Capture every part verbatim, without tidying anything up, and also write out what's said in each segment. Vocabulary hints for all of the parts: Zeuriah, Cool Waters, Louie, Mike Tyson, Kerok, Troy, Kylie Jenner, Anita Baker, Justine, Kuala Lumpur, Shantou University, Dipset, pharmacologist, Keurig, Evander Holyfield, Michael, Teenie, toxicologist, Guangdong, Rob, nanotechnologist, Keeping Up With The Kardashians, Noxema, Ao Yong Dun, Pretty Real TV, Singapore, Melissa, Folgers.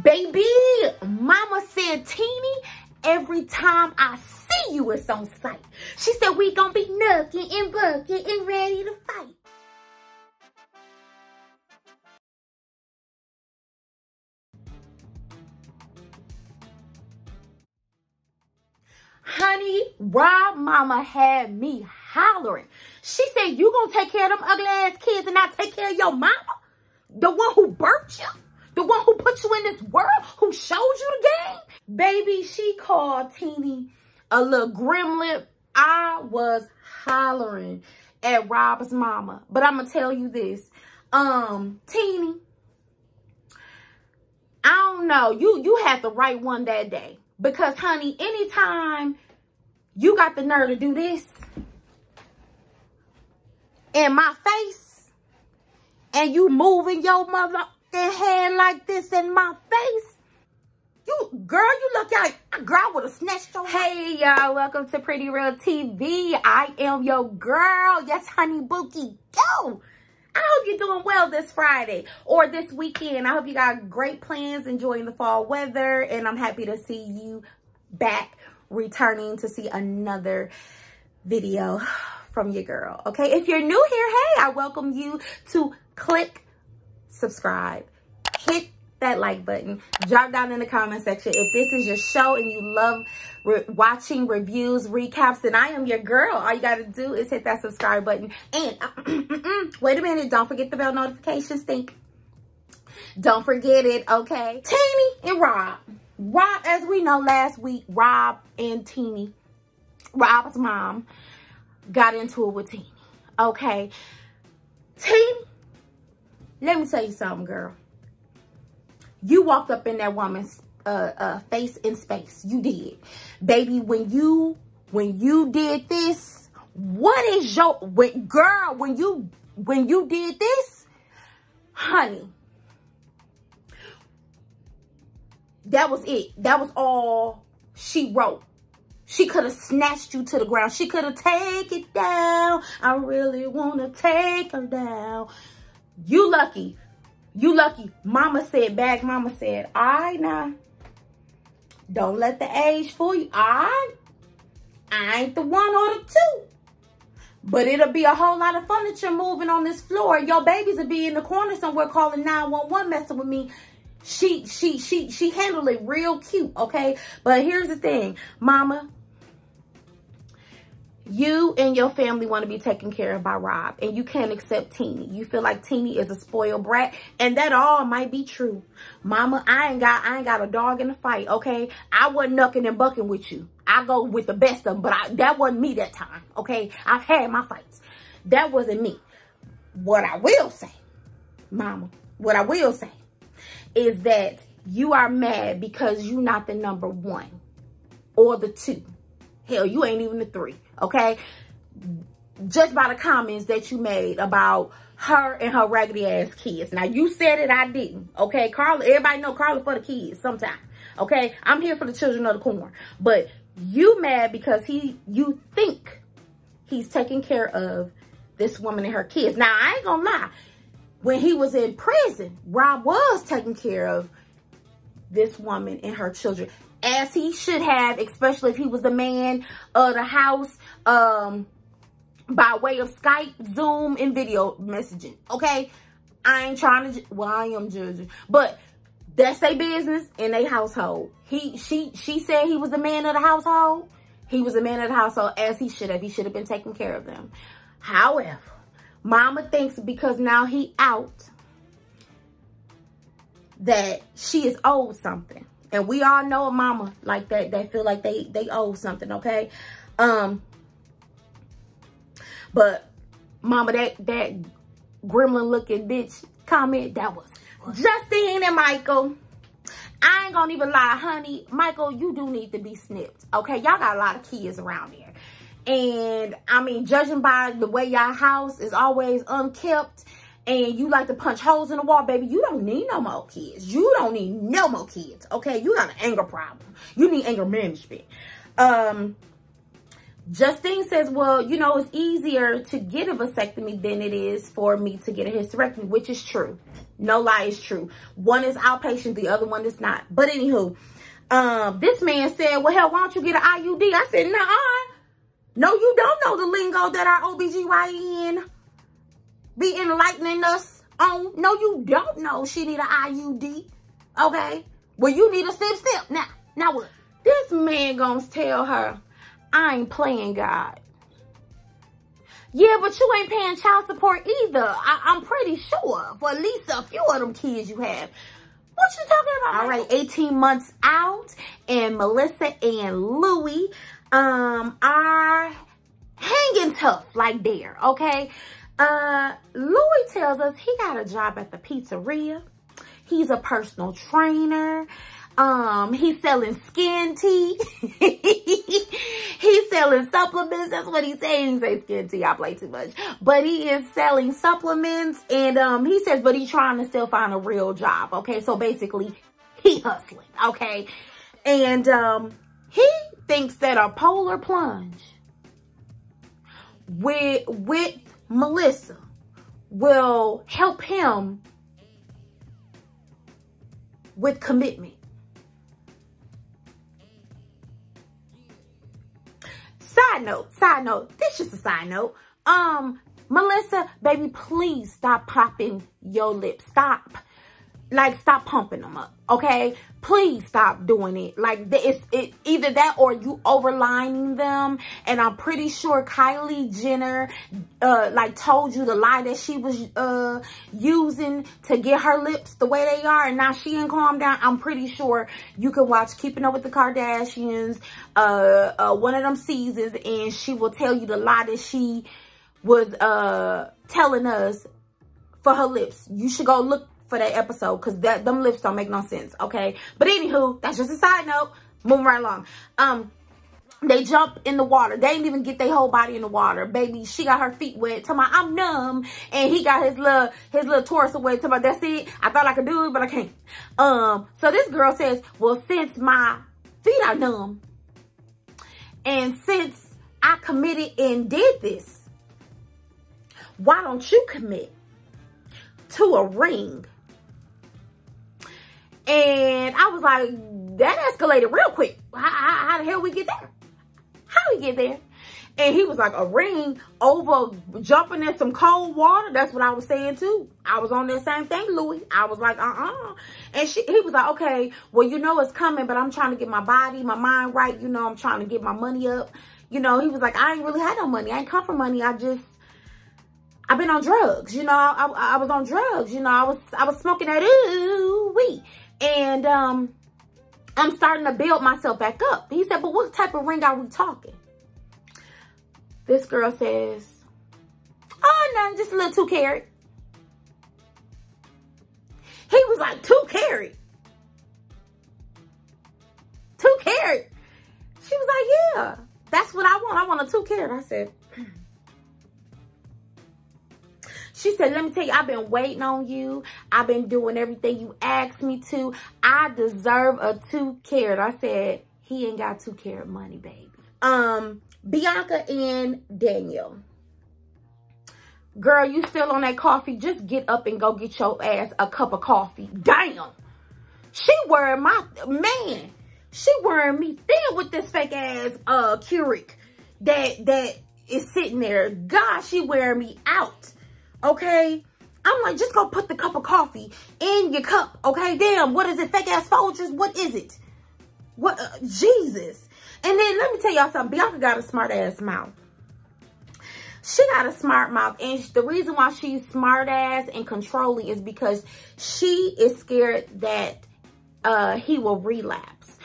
Baby, mama said, Teenie, every time I see you, it's on sight. She said, we gonna be nucking and bucking and ready to fight. Honey, Rob mama had me hollering. She said, you gonna take care of them ugly ass kids and not take care of your mama? The one who birthed you? The one who put you in this world? Who showed you the game? Baby, she called Teenie a little gremlin. I was hollering at Rob's mama. But I'm gonna tell you this. Um, Teenie, I don't know. You, you had the right one that day. Because, honey, anytime you got the nerve to do this in my face and you moving your motherfucking head like this in my face, you, girl, you look like, girl, I would have snatched your head. Hey, y'all, welcome to Pretty Real T V. I am your girl. Yes, honey, bookie, go. I hope you're doing well this Friday or this weekend. I hope you got great plans, enjoying the fall weather, and I'm happy to see you back, returning to see another video from your girl, okay? If you're new here, hey, I welcome you to click subscribe, hit that like button, drop down in the comment section if this is your show and you love re watching reviews, recaps, then I am your girl. All you gotta do is hit that subscribe button, and wait a minute, don't forget the bell notifications thing, don't forget it, okay? Teenie and Rob, Rob as we know last week, Rob and Teenie, Rob's mom got into it with Teenie, okay? Teenie, let me tell you something, girl. You walked up in that woman's uh, uh, face in space. You did. Baby, when you, when you did this, what is your, when, girl, when you, when you did this, honey, that was it. That was all she wrote. She could have snatched you to the ground. She could have taken it down. I really want to take her down. You lucky. You lucky. Mama said, bag mama said, all right now, don't let the age fool you. All right, I ain't the one or the two, but it'll be a whole lot of furniture moving on this floor. Your babies will be in the corner somewhere calling nine one one, messing with me. She, she, she, she handled it real cute, okay? But here's the thing, mama. You and your family want to be taken care of by Rob, and you can't accept Teenie. You feel like Teenie is a spoiled brat, and that all might be true. Mama, I ain't got I ain't got a dog in the fight, okay? I wasn't knucking and bucking with you. I go with the best of them, but I, that wasn't me that time, okay? I've had my fights. That wasn't me. What I will say, Mama, what I will say is that you are mad because you're not the number one or the two. Hell, you ain't even the three, okay? Just by the comments that you made about her and her raggedy ass kids. Now, you said it, I didn't, okay? Carla, everybody know Carla for the kids sometime, okay? I'm here for the children of the corn. But you mad because he, you think he's taking care of this woman and her kids. Now, I ain't gonna lie. When he was in prison, Rob was taking care of this woman and her children, as he should have, especially if he was the man of the house, um, by way of Skype, Zoom, and video messaging, okay? I ain't trying to, well, I am judging, but that's their business and their household. He, she, she said he was the man of the household. He was the man of the household, as he should have. He should have been taking care of them. However, Mama thinks because now he out that she is owed something. And we all know a mama like that. They feel like they, they owe something, okay? Um, but mama, that, that gremlin-looking bitch comment, that was Justine and Michael. I ain't gonna even lie, honey. Michael, you do need to be snipped, okay? Y'all got a lot of kids around here. And, I mean, judging by the way y'all house is always unkept, and you like to punch holes in the wall, baby, you don't need no more kids. You don't need no more kids, okay? You got an anger problem. You need anger management. Um, Justine says, well, you know, it's easier to get a vasectomy than it is for me to get a hysterectomy, which is true. No lie, it's true. One is outpatient, the other one is not. But anywho, um, this man said, well, hell, why don't you get an I U D? I said, nah, no, you don't know the lingo that our O B G Y N be enlightening us on. No, you don't know she need an I U D, okay? Well, you need a snip snip. Now, now what? This man gonna tell her, I ain't playing God. Yeah, but you ain't paying child support either. I, I'm pretty sure for at least a few of them kids you have. What you talking about? All right, eighteen months out, and Melissa and Louie um, are hanging tough like there, okay? Uh, Louie tells us he got a job at the pizzeria. He's a personal trainer. Um, he's selling skin tea. He's selling supplements. That's what he's saying. He didn't say skin tea. I play too much. But he is selling supplements. And um, he says, but he's trying to still find a real job. Okay. So basically, he hustling. Okay. And um, he thinks that a polar plunge with, with Melissa will help him with commitment. Side note, side note, this just a side note. Um, Melissa, baby, please stop popping your lips. Stop. Like, stop pumping them up, okay? Please stop doing it. Like, it's it, either that or you overlining them. And I'm pretty sure Kylie Jenner, uh, like, told you the lie that she was uh using to get her lips the way they are. And now she ain't calmed down. I'm pretty sure you can watch Keeping Up With The Kardashians, uh, uh, one of them seasons. And she will tell you the lie that she was uh telling us for her lips. You should go look for that episode, because that them lips don't make no sense, okay? But anywho, that's just a side note. Moving right along. Um they jump in the water. They didn't even get their whole body in the water. Baby, she got her feet wet, talking about I'm numb, and he got his little his little torso wet, talking about that's it, I thought I could do it but I can't. Um so this girl says, well, since my feet are numb and since I committed and did this, why don't you commit to a ring? And I was like, that escalated real quick. How, how, how the hell we get there? How we get there? And he was like, a ring over jumping in some cold water? That's what I was saying too. I was on that same thing, Louie. I was like, uh-uh. And she, he was like, okay, well, you know it's coming, but I'm trying to get my body, my mind right. You know, I'm trying to get my money up. You know, he was like, I ain't really had no money. I ain't come for money. I just, I've been on drugs, you know, I, I was on drugs, you know, I was, I was smoking that ooh wee, and um, I'm starting to build myself back up. He said, but what type of ring are we talking? This girl says, oh, nothing, just a little two carat. He was like, two carat? Two carat? She was like, yeah, that's what I want. I want a two carat. I said, she said, let me tell you, I've been waiting on you. I've been doing everything you asked me to. I deserve a two carat. I said, he ain't got two carat money, baby. Um, Bianca and Daniel. Girl, you still on that coffee? Just get up and go get your ass a cup of coffee. Damn. She wearing my, man, she wearing me thin with this fake ass uh, Keurig that, that is sitting there. God, she wearing me out. Okay, I'm like, just go put the cup of coffee in your cup. Okay, damn, what is it? Fake ass Folgers? What is it? What? Uh, Jesus. And then let me tell y'all something. Bianca got a smart ass mouth. She got a smart mouth. And the reason why she's smart ass and controlling is because she is scared that uh, he will relapse.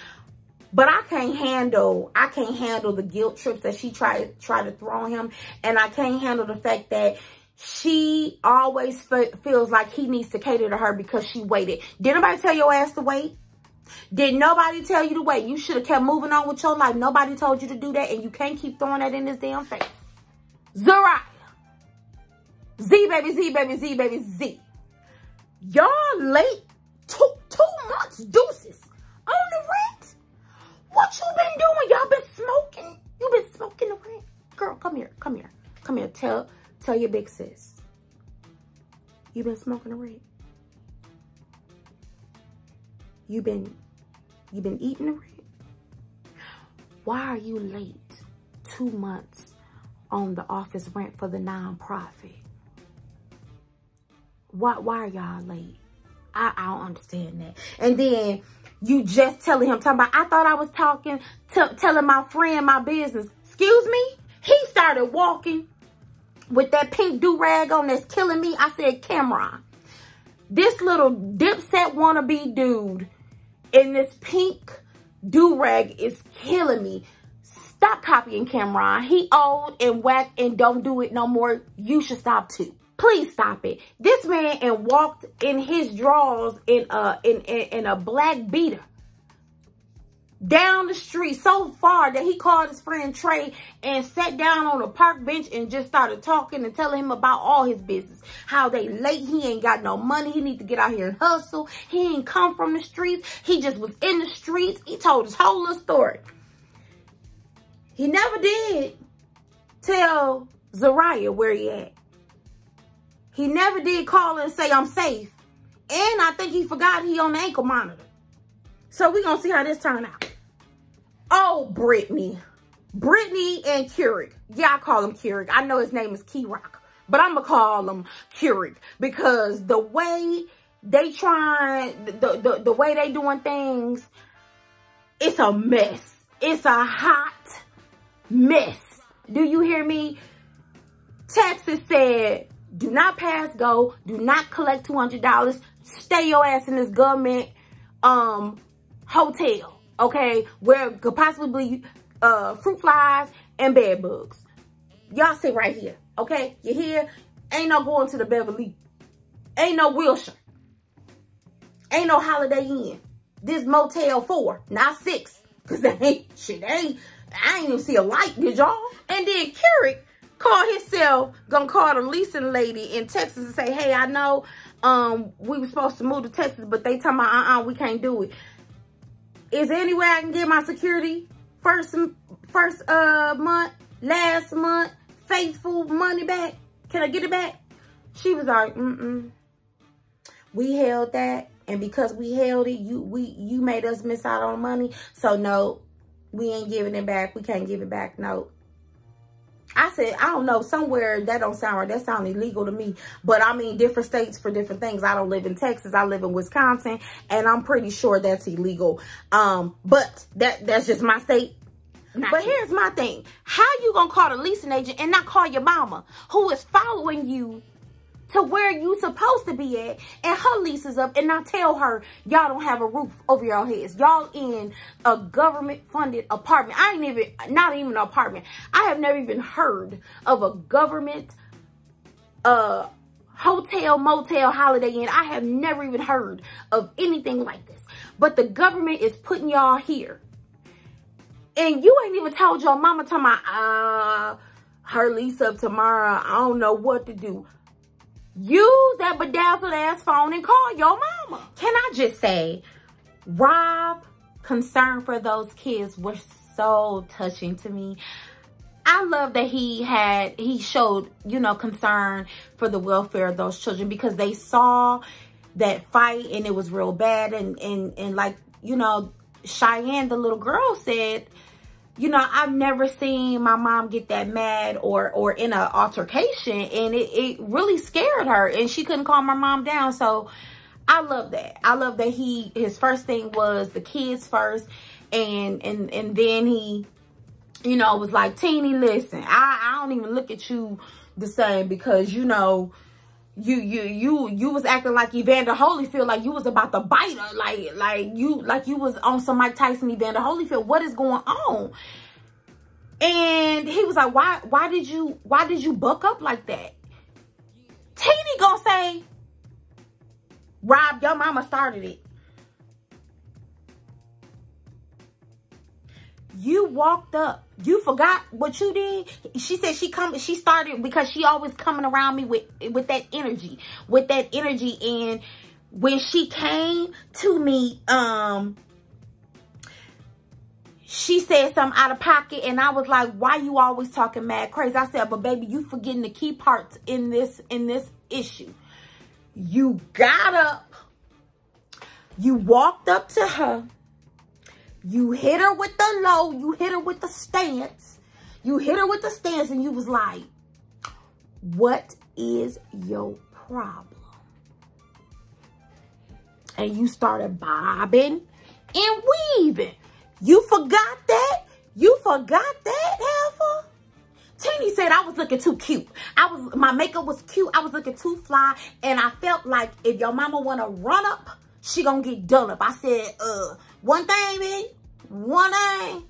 But I can't handle, I can't handle the guilt trips that she tried, tried to throw on him. And I can't handle the fact that she always fe feels like he needs to cater to her because she waited. Did nobody tell your ass to wait? Did nobody tell you to wait? You should have kept moving on with your life. Nobody told you to do that, and you can't keep throwing that in this damn face. Zeuriah. Z, baby, Z, baby, Z, baby, Z. Y'all late two, two months deuces on the rent. What you been doing? Y'all been smoking? You been smoking the rent? Tell your big sis, you been smoking a rig. You been, you been eating a rig. Why are you late two months on the office rent for the nonprofit? Why, why are y'all late? I, I don't understand that. And then you just telling him, talking about, I thought I was talking, telling my friend my business. Excuse me? He started walking with that pink do-rag on that's killing me. I said, Cameron, this little Dipset wannabe dude in this pink do-rag is killing me. Stop copying Cameron. He old and whack and don't do it no more. You should stop too. Please stop it. This man and walked in his drawers in a, in, in, in a black beater down the street so far that he called his friend Trey and sat down on a park bench and just started talking and telling him about all his business. How they late, he ain't got no money, he need to get out here and hustle. He ain't come from the streets, he just was in the streets. He told his whole little story. He never did tell Zeuriah where he at. He never did call and say, I'm safe. And I think he forgot he on the ankle monitor. So we're going to see how this turn out. Oh, Brittany. Brittany and Keurig. Yeah, I call him Keurig. I know his name is Kerok, but I'm going to call him Keurig. Because the way they trying, the, the, the way they doing things, it's a mess. It's a hot mess. Do you hear me? Texas said, do not pass go. Do not collect two hundred dollars. Stay your ass in this government um, hotel, okay? Where could possibly uh, fruit flies and bed bugs. Y'all sit right here, okay? You hear? Ain't no going to the Beverly. Ain't no Wilshire. Ain't no Holiday Inn. This Motel four, not six. Because that ain't shit. Ain't, I ain't even see a light, did y'all? And then Keurig call himself, gonna call the leasing lady in Texas and say, hey, I know um, we were supposed to move to Texas, but they talking about, uh-uh, we can't do it. Is there any way I can get my security first first uh month, last month, faithful money back? Can I get it back? She was like, mm-mm. We held that, and because we held it, you we you made us miss out on money, so no, we ain't giving it back. We can't give it back, no. I said, I don't know, somewhere that don't sound right. That sounds illegal to me. But I mean, different states for different things. I don't live in Texas. I live in Wisconsin. And I'm pretty sure that's illegal. Um, but that that's just my state. Not but you. Here's my thing. How you going to call the leasing agent and not call your mama who is following you to where you supposed to be at and her lease is up and not tell her y'all don't have a roof over y'all heads. Y'all in a government funded apartment. I ain't even, not even an apartment. I have never even heard of a government uh, hotel, motel, Holiday Inn. I have never even heard of anything like this. But the government is putting y'all here. And you ain't even told your mama to my, uh, her lease up tomorrow. I don't know what to do. Use that bedazzled ass phone and call your mama. Can I just say, Rob's concern for those kids was so touching to me. I love that he had, he showed, you know, concern for the welfare of those children because they saw that fight and it was real bad. And, and, and like, you know, Cheyenne, the little girl said, you know, I've never seen my mom get that mad or or in an altercation, and it, it really scared her, and she couldn't calm her mom down. So I love that. I love that he his first thing was the kids first, and and and then he, you know, was like, Teenie, listen, I I don't even look at you the same because you know. You, you, you, you was acting like Evander Holyfield, like you was about to bite her, like, like you, like you was on some Mike Tyson, Evander Holyfield. What is going on? And he was like, why, why did you, why did you buck up like that? Teenie gonna say, Rob, your mama started it. You walked up. You forgot what you did. She said she come. She started because she always coming around me with with that energy, with that energy. And when she came to me, um, she said something out of pocket, and I was like, why you always talking mad crazy? I said, but baby, you forgetting the key parts in this, in this issue. You got up, you walked up to her, you hit her with the low, you hit her with the stance, you hit her with the stance, and you was like, what is your problem? And you started bobbing and weaving. You forgot that? You forgot that, Alpha? Teenie said I was looking too cute. I was, my makeup was cute. I was looking too fly. And I felt like if your mama want to run up, she going to get done up. I said, uh, one thing, baby. One thing.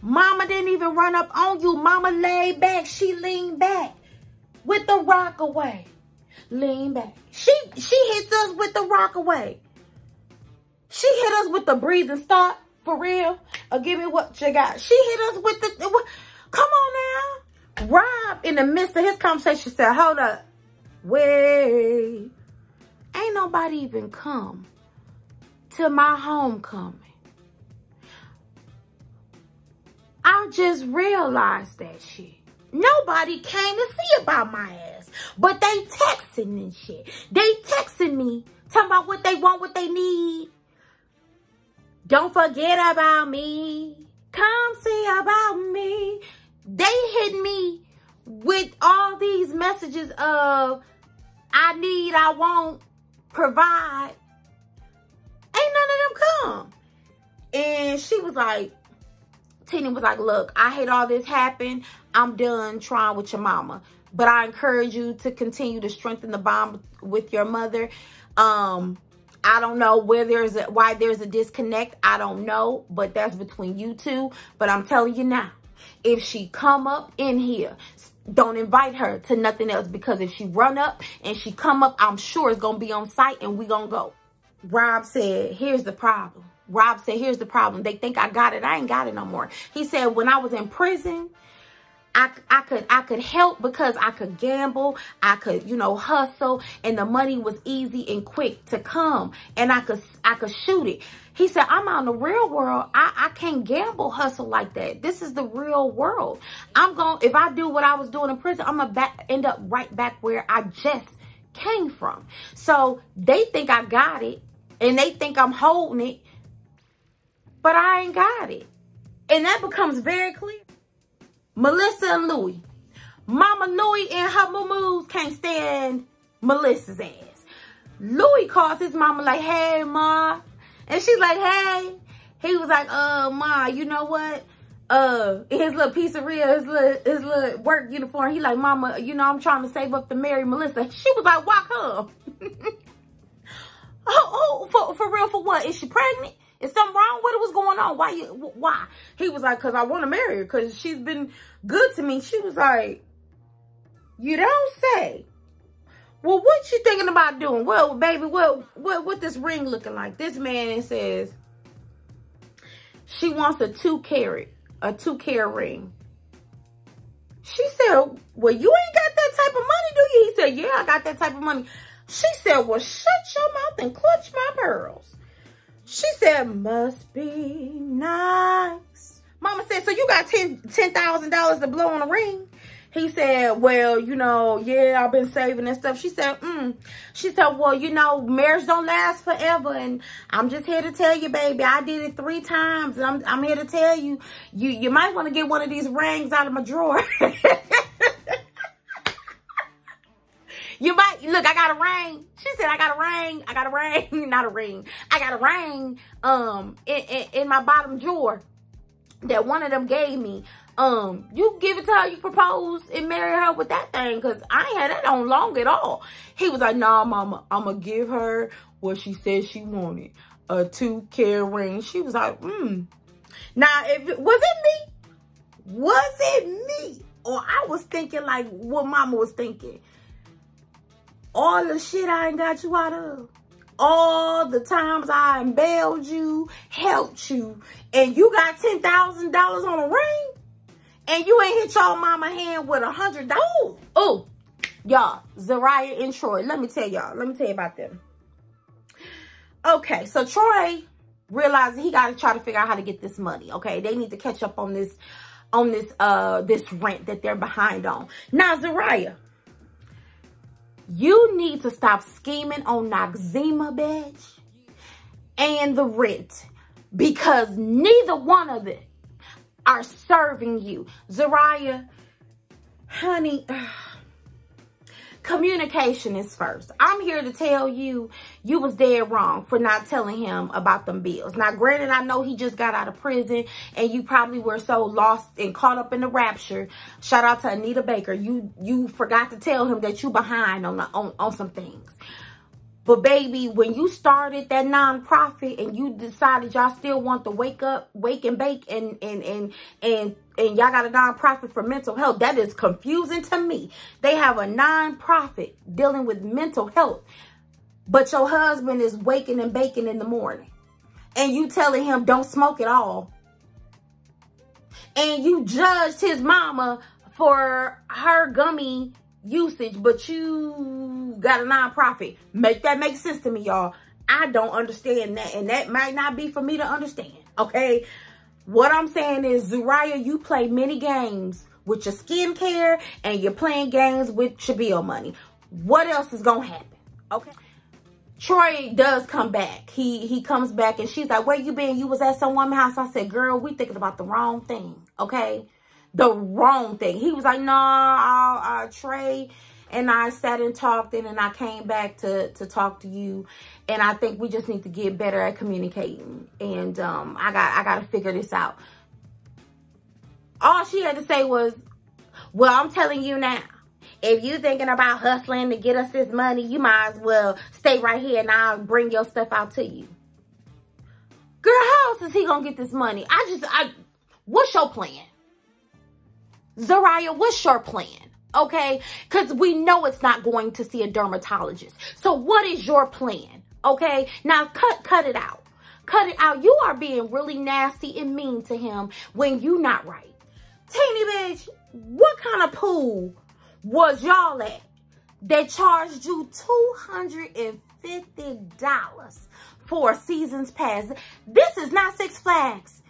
Mama didn't even run up on you. Mama laid back. She leaned back with the rock away. Lean back. She, she hits us with the rock away. She hit us with the breathing start. For real, or give me what you got. She hit us with the, what, come on now. Rob, in the midst of his conversation, said, hold up, wait. Ain't nobody even come to my homecoming. I just realized that shit. Nobody came to see about my ass, but they texting and shit. They texting me, talking about what they want, what they need. Don't forget about me. Come see about me. They hit me with all these messages of I need, I won't, provide. Ain't none of them come. And she was like, Teenie was like, look, I hate all this happen. I'm done trying with your mama. But I encourage you to continue to strengthen the bond with your mother. Um... I don't know where there's a, why there's a disconnect. I don't know, but that's between you two. But I'm telling you now, if she come up in here, don't invite her to nothing else, because if she run up and she come up, I'm sure it's going to be on site and we going to go. Rob said, here's the problem. Rob said, here's the problem. They think I got it. I ain't got it no more. He said, when I was in prison, I, I could I could help because I could gamble, I could, you know, hustle, and the money was easy and quick to come, and I could I could shoot it. He said, I'm out in the real world. I, I can't gamble, hustle like that. This is the real world. I'm going, if I do what I was doing in prison, I'm going to end up right back where I just came from. So they think I got it, and they think I'm holding it, but I ain't got it. And that becomes very clear. Melissa and Louie. Mama Louie and her moo-moos can't stand Melissa's ass. Louie calls his mama like, hey, Ma. And she's like, hey. He was like, uh, Ma, you know what? Uh, his little pizzeria, his little, his little work uniform. He like, Mama, you know, I'm trying to save up to marry Melissa. She was like, walk up. oh, oh, for, for real, for what? Is she pregnant? Is something wrong with it? What's going on? Why? You, why? He was like, because I want to marry her. Because she's been good to me. She was like, you don't say. Well, what you thinking about doing? Well, baby, what, what, what this ring looking like? This man says, she wants a two carat, a two carat ring. She said, well, you ain't got that type of money, do you? He said, yeah, I got that type of money. She said, well, shut your mouth and clutch my pearls. She said, must be nice. Mama said, so you got ten thousand dollars to blow on a ring? He said, well, you know, yeah, I've been saving and stuff. She said, mm. She said, well, you know, marriage don't last forever. And I'm just here to tell you, baby, I did it three times. And I'm, I'm here to tell you, you, you might want to get one of these rings out of my drawer. You might, look, I got a ring. She said, I got a ring. I got a ring. Not a ring. I got a ring um, in, in, in my bottom drawer that one of them gave me. Um, you give it to her, you propose and marry her with that thing, because I ain't had that on long at all. He was like, nah, Mama, I'm going to give her what she said she wanted, a two-carat ring. She was like, hmm. Now, if it, was it me? Was it me? Or I was thinking like what Mama was thinking. All the shit I ain't got you out of. All the times I bailed you, helped you, and you got ten thousand dollars on a ring, and you ain't hit your mama hand with one hundred dollars. Oh, y'all, Zeuriah and Troy. Let me tell y'all. Let me tell you about them. Okay, so Troy realizing he got to try to figure out how to get this money, okay? They need to catch up on this, on this, uh, this rent that they're behind on. Now, Zeuriah, you need to stop scheming on Noxema, bitch, and the rent, because neither one of them are serving you. Zeuriah, honey, ugh. Communication is first. I'm here to tell you, you was dead wrong for not telling him about them bills. Now, granted, I know he just got out of prison and you probably were so lost and caught up in the rapture. Shout out to Anita Baker. You you forgot to tell him that you behind on, the, on, on some things. But baby, when you started that nonprofit and you decided y'all still want to wake up, wake and bake, and and and and and y'all got a nonprofit for mental health, that is confusing to me. They have a nonprofit dealing with mental health, but your husband is waking and baking in the morning, and you telling him don't smoke at all, and you judged his mama for her gummy usage, but you got a nonprofit. Make that make sense to me, y'all. I don't understand that, and that might not be for me to understand, okay? What I'm saying is, Zeuriah, you play many games with your skincare, and you're playing games with your bill money. What else is gonna happen, okay? Troy does come back. He he comes back, and she's like, where you been? You was at some woman's house. I said, girl, we thinking about the wrong thing, okay? The wrong thing. He was like, no, nah, uh, Trey and I sat and talked, and then I came back to, to talk to you. And I think we just need to get better at communicating. And um, I got I got to figure this out. All she had to say was, well, I'm telling you now, if you thinking about hustling to get us this money, you might as well stay right here and I'll bring your stuff out to you. Girl, how else is he going to get this money? I just, I, what's your plan? Zeuriah, what's your plan, okay? Because we know it's not going to see a dermatologist. So what is your plan, okay? Now, cut cut it out. Cut it out. You are being really nasty and mean to him when you not right. Teenie, bitch, what kind of pool was y'all at that charged you two hundred fifty dollars for a season's pass? This is not Six Flags.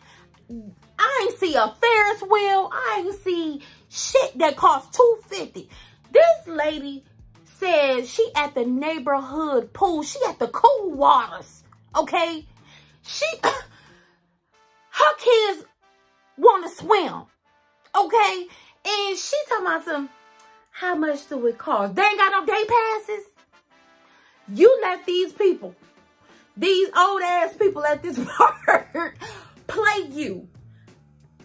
I ain't see a Ferris wheel. I ain't see shit that costs two fifty. This lady says she at the neighborhood pool. She at the Cool Waters, okay? She, her kids want to swim, okay? And she talking about some, how much do it cost? They ain't got no day passes. You let these people, these old ass people at this park play you.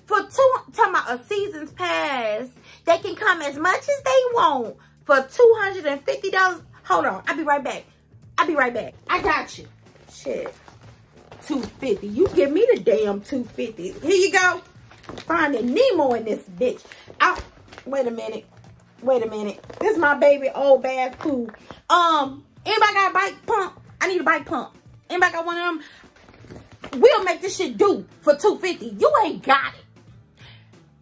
For two, talking about a season's pass, they can come as much as they want for two hundred fifty dollars. Hold on, I'll be right back. I'll be right back. I got you. Shit, two fifty. You give me the damn two fifty. Here you go. Finding Nemo in this bitch. I, wait a minute. Wait a minute. This is my baby old bath pool. Um, anybody got a bike pump? I need a bike pump. Anybody got one of them? We'll make this shit do for two fifty. You ain't got it.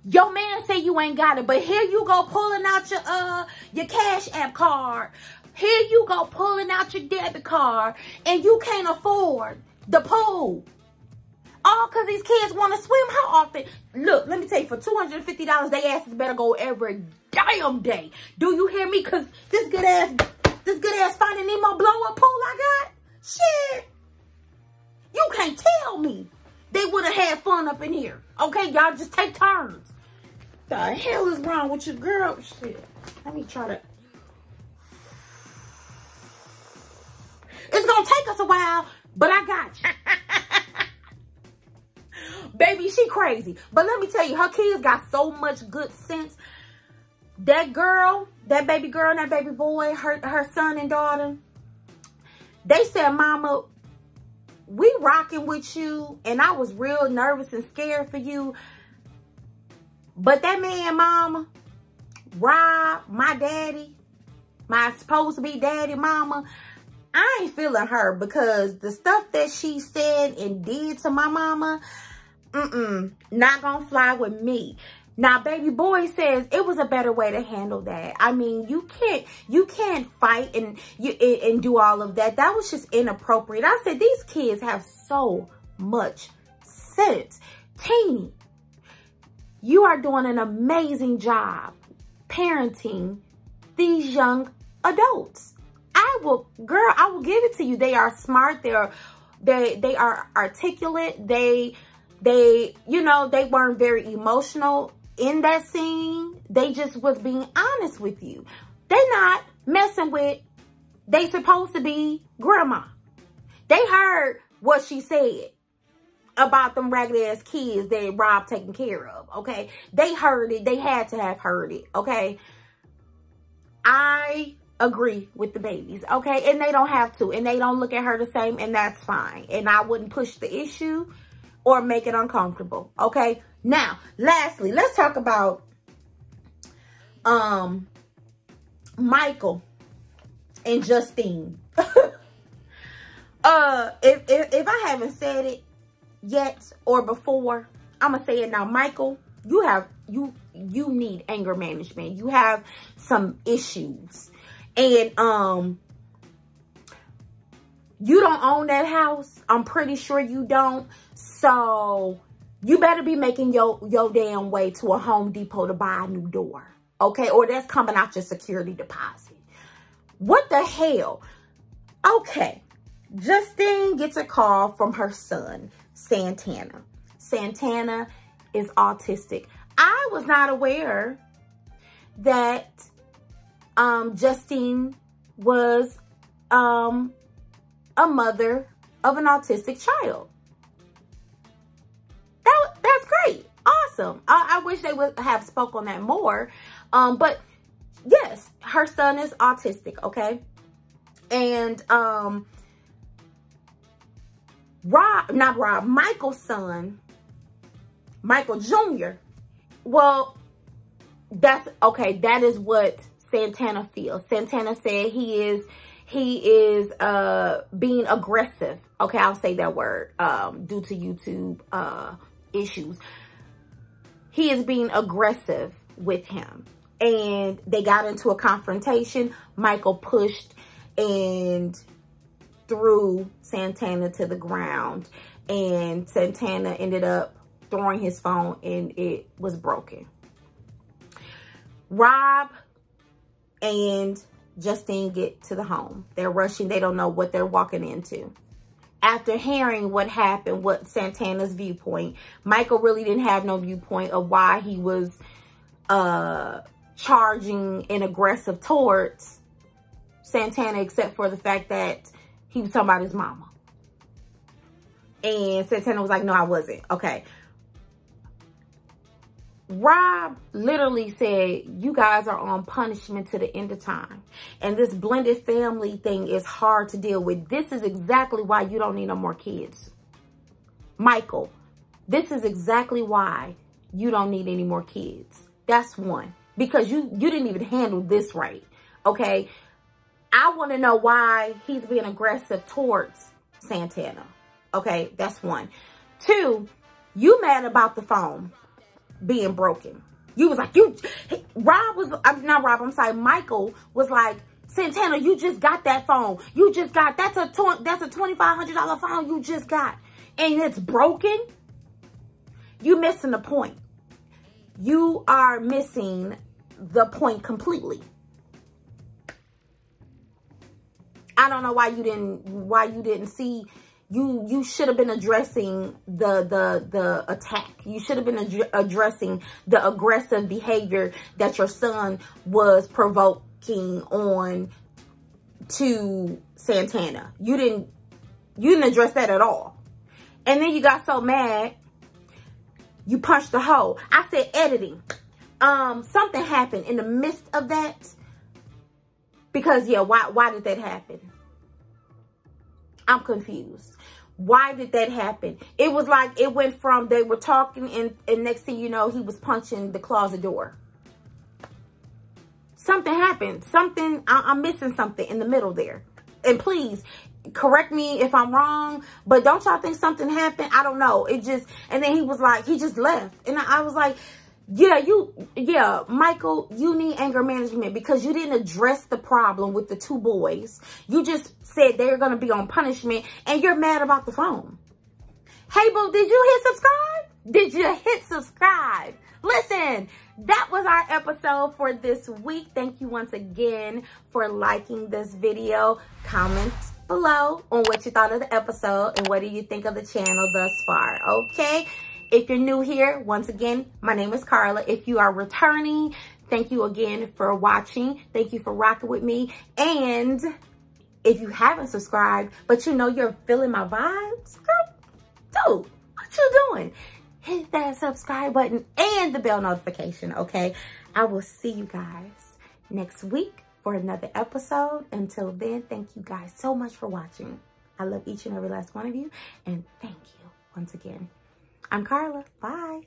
Your man say you ain't got it, but here you go pulling out your uh your Cash App card. Here you go pulling out your debit card, and you can't afford the pool. All because these kids want to swim how often? Look, let me tell you, for two hundred fifty dollars, they asses better go every damn day. Do you hear me? Because this good ass, this good ass Finding Nemo blow-up pool I got, shit, you can't tell me they would have had fun up in here. Okay, y'all just take turns. The hell is wrong with your girl? Shit. Let me try to. It's gonna take us a while, but I got you. Baby, she crazy. But let me tell you, her kids got so much good sense. That girl, that baby girl and that baby boy, her, her son and daughter, they said, Mama, we rocking with you, and I was real nervous and scared for you. But that man, Mama, Rob, my daddy, my supposed to be daddy, Mama, I ain't feeling her, because the stuff that she said and did to my mama, mm-mm, not gonna fly with me. Now, baby boy says it was a better way to handle that. I mean, you can't, you can't fight and you and do all of that. That was just inappropriate. I said, these kids have so much sense. Teenie, you are doing an amazing job parenting these young adults. I will, girl, I will give it to you. They are smart. They are, they, they are articulate. They, they, you know, they weren't very emotional in that scene. They just was being honest with you. They not messing with, they supposed to be grandma. They heard what she said about them raggedy ass kids that Rob taking care of, okay? They heard it. They had to have heard it, okay? I agree with the babies, okay? And they don't have to. And they don't look at her the same, and that's fine. And I wouldn't push the issue or make it uncomfortable, okay? Now, lastly, let's talk about um, Michael and Justine. uh, if, if, if I haven't said it yet or before, I'm gonna say it now. Michael, you have, you, you need anger management. You have some issues, and um, you don't own that house. I'm pretty sure you don't. So you better be making your, your damn way to a Home Depot to buy a new door. Okay? Or that's coming out your security deposit. What the hell? Okay. Justine gets a call from her son, Santana. Santana is autistic. I was not aware that um, Justine was um, a mother of an autistic child. That, that's great. Awesome. I, I wish they would have spoke on that more. Um, but yes, her son is autistic, okay? And um, Rob, not Rob, Michael's son, Michael Junior, well, that's, okay, that is what Santana feels. Santana said he is, he is uh, being aggressive. Okay, I'll say that word um, due to YouTube uh, issues. He is being aggressive with him. And they got into a confrontation. Michael pushed and threw Santana to the ground. And Santana ended up throwing his phone, and it was broken. Rob and Justine get to the home. They're rushing. They don't know what they're walking into. After hearing what happened, what Santana's viewpoint, Michael really didn't have no viewpoint of why he was uh, charging and aggressive towards Santana, except for the fact that he was talking about his mama. And Santana was like, no, I wasn't. Okay. Rob literally said, you guys are on punishment to the end of time. And this blended family thing is hard to deal with. This is exactly why you don't need no more kids. Michael, this is exactly why you don't need any more kids. That's one. Because you, you didn't even handle this right. Okay. I want to know why he's being aggressive towards Santana. Okay. That's one. Two, you mad about the phone being broken. You was like, you, Rob was, I'm not Rob, I'm sorry, Michael was like, Santana, you just got that phone. You just got, that's a, that's a twenty-five hundred dollar phone you just got. And it's broken. You missing the point. You are missing the point completely. I don't know why you didn't, why you didn't see. You, you should have been addressing the, the, the attack. You should have been ad addressing the aggressive behavior that your son was provoking on to Santana. You didn't, you didn't address that at all. And then you got so mad, you punched the hole. I said editing. Um, something happened in the midst of that. Because yeah, why, why did that happen? I'm confused. Why did that happen? It was like it went from they were talking and, and next thing you know, he was punching the closet door. Something happened. Something, I, I'm missing something in the middle there. And please, correct me if I'm wrong, but don't y'all think something happened? I don't know. It just, and then he was like, he just left. And I, I was like, yeah, you, yeah, Michael, you need anger management because you didn't address the problem with the two boys. You just said they're going to be on punishment and you're mad about the phone. Hey, boo, did you hit subscribe? Did you hit subscribe? Listen, that was our episode for this week. Thank you once again for liking this video. Comment below on what you thought of the episode and what do you think of the channel thus far, okay? If you're new here, once again, my name is Carla. If you are returning, thank you again for watching. Thank you for rocking with me. And if you haven't subscribed, but you know you're feeling my vibes, girl, dude, what you doing? Hit that subscribe button and the bell notification, okay? I will see you guys next week for another episode. Until then, thank you guys so much for watching. I love each and every last one of you. And thank you once again. I'm Carla. Bye.